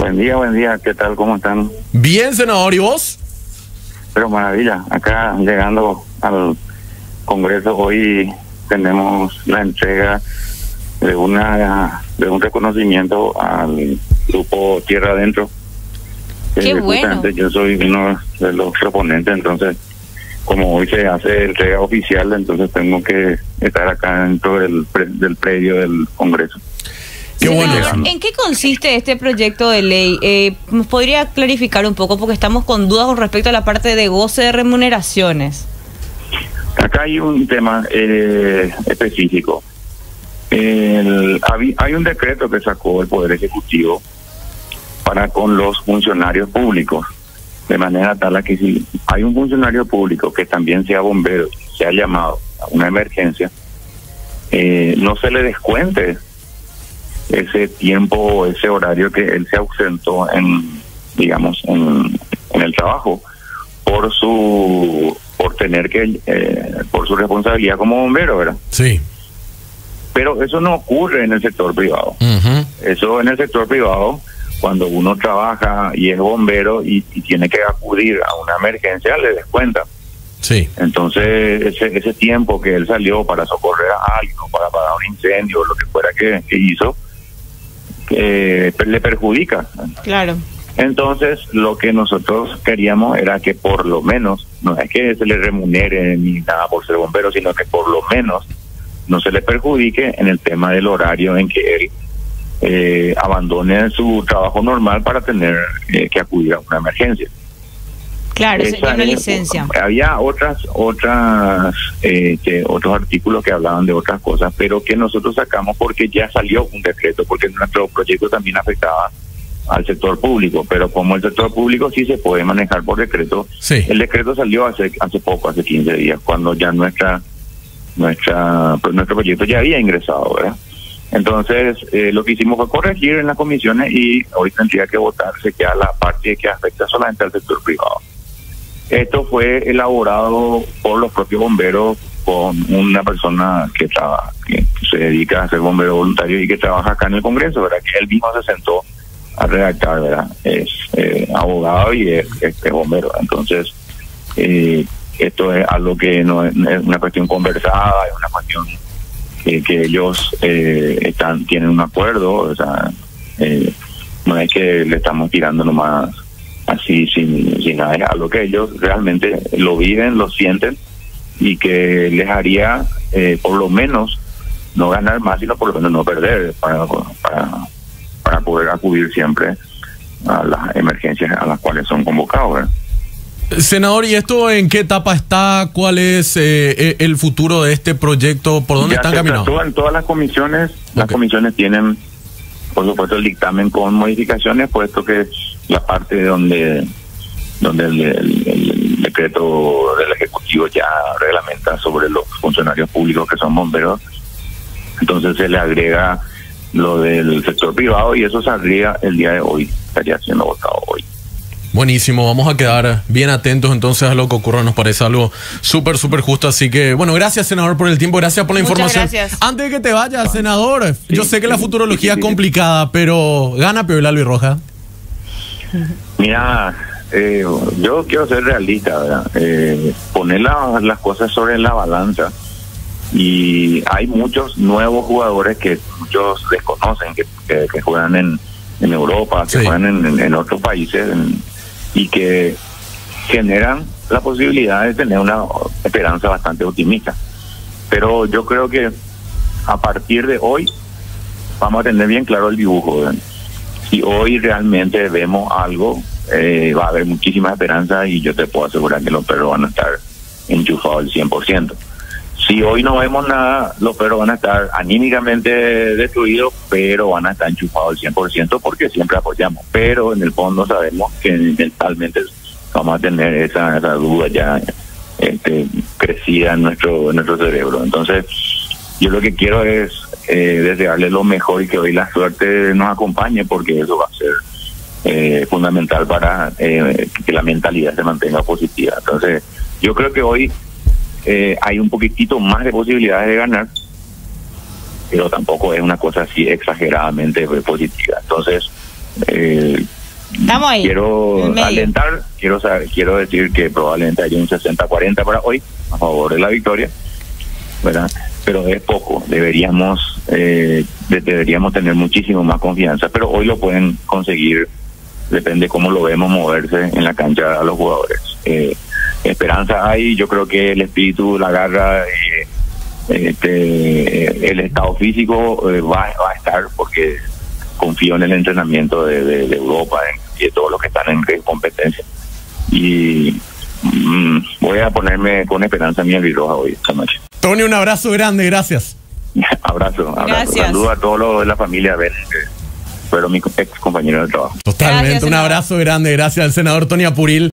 Buen día, ¿qué tal? ¿Cómo están? Bien, senador, ¿y vos? Pero maravilla, acá llegando al Congreso hoy tenemos la entrega de un reconocimiento al grupo Tierra Adentro. Qué bueno. Yo soy uno de los proponentes, entonces como hoy se hace entrega oficial, entonces tengo que estar acá dentro del predio del Congreso. Qué bueno. ¿En qué consiste este proyecto de ley? ¿Nos podría clarificar un poco? Porque estamos con dudas con respecto a la parte de goce de remuneraciones. Acá hay un tema específico. Hay un decreto que sacó el Poder Ejecutivo para con los funcionarios públicos. De manera tal a que si hay un funcionario público que también sea bombero, sea llamado a una emergencia, no se le descuente ese tiempo o ese horario que él se ausentó en el trabajo por su responsabilidad como bombero, ¿verdad? Sí. Pero eso no ocurre en el sector privado. Uh-huh. Eso en el sector privado, cuando uno trabaja y es bombero y tiene que acudir a una emergencia, le descuentan. Sí. Entonces, ese tiempo que él salió para socorrer a alguien, para apagar un incendio, lo que fuera que hizo, le perjudica. Claro. Entonces, lo que nosotros queríamos era que por lo menos, no es que se le remunere ni nada por ser bombero, sino que por lo menos no se le perjudique en el tema del horario en que él abandone su trabajo normal para tener que acudir a una emergencia. Claro, esa sería una licencia. Había otros artículos que hablaban de otras cosas, pero que nosotros sacamos porque ya salió un decreto, porque nuestro proyecto también afectaba al sector público, pero como el sector público sí se puede manejar por decreto, sí. El decreto salió hace poco, hace 15 días, cuando ya nuestro proyecto ya había ingresado, ¿verdad? Entonces, lo que hicimos fue corregir en las comisiones y hoy tendría que votarse ya la parte que afecta solamente al sector privado. Esto fue elaborado por los propios bomberos con una persona que se dedica a ser bombero voluntario y que trabaja acá en el Congreso, ¿verdad? Que él mismo se sentó a redactar, ¿verdad? Es abogado y es bombero. Entonces, esto es algo que no es una cuestión conversada, es una cuestión que ellos tienen un acuerdo, o sea, no es que le estamos tirando nomás así sin nada, es algo que ellos realmente lo viven, lo sienten y que les haría por lo menos no ganar más, sino por lo menos no perder para poder acudir siempre a las emergencias a las cuales son convocados, ¿verdad? Senador, ¿y esto en qué etapa está? ¿Cuál es el futuro de este proyecto? ¿Por dónde están caminando? En todas las comisiones, okay. Las comisiones tienen, por supuesto, el dictamen con modificaciones, puesto que la parte donde el decreto del Ejecutivo ya reglamenta sobre los funcionarios públicos que son bomberos, entonces se le agrega lo del sector privado y eso saldría el día de hoy, estaría siendo votado hoy. Buenísimo, vamos a quedar bien atentos entonces a lo que ocurra, nos parece algo súper justo, así que bueno, gracias senador por el tiempo, gracias por la información. Gracias. Antes de que te vayas, senador, sí, yo sé que la futurología es complicada, pero ¿gana Pibel Albiroja? Mira, yo quiero ser realista, ¿verdad? Poner las cosas sobre la balanza y hay muchos nuevos jugadores que muchos desconocen, que juegan en Europa, que sí. Juegan en otros países y que generan la posibilidad de tener una esperanza bastante optimista, pero yo creo que a partir de hoy vamos a tener bien claro el dibujo, ¿verdad? Si hoy realmente vemos algo, va a haber muchísima esperanza y yo te puedo asegurar que los perros van a estar enchufados al 100%. Si hoy no vemos nada, los perros van a estar anímicamente destruidos, pero van a estar enchufados al 100% porque siempre apoyamos. Pero en el fondo sabemos que mentalmente vamos a tener esa duda ya crecida en nuestro cerebro. Entonces, yo lo que quiero es desearles lo mejor y que hoy la suerte nos acompañe porque eso va a ser fundamental para que la mentalidad se mantenga positiva. Entonces, yo creo que hoy hay un poquitito más de posibilidades de ganar, pero tampoco es una cosa así exageradamente positiva. Entonces, Estamos ahí. Quiero alentar, quiero decir que probablemente haya un 60-40 para hoy, a favor de la victoria, ¿verdad? Pero es poco, deberíamos tener muchísimo más confianza, pero hoy lo pueden conseguir, depende cómo lo vemos moverse en la cancha a los jugadores. Esperanza hay, yo creo que el espíritu, la garra, el estado físico va a estar, porque confío en el entrenamiento de Europa y de todos los que están en competencia, y voy a ponerme con esperanza mi Albiroja hoy esta noche. Tony, un abrazo grande, gracias. Abrazo. Saludo a todos los de la familia pero mis ex compañeros de trabajo. Totalmente, gracias, un abrazo grande, gracias al senador Tony Apuril.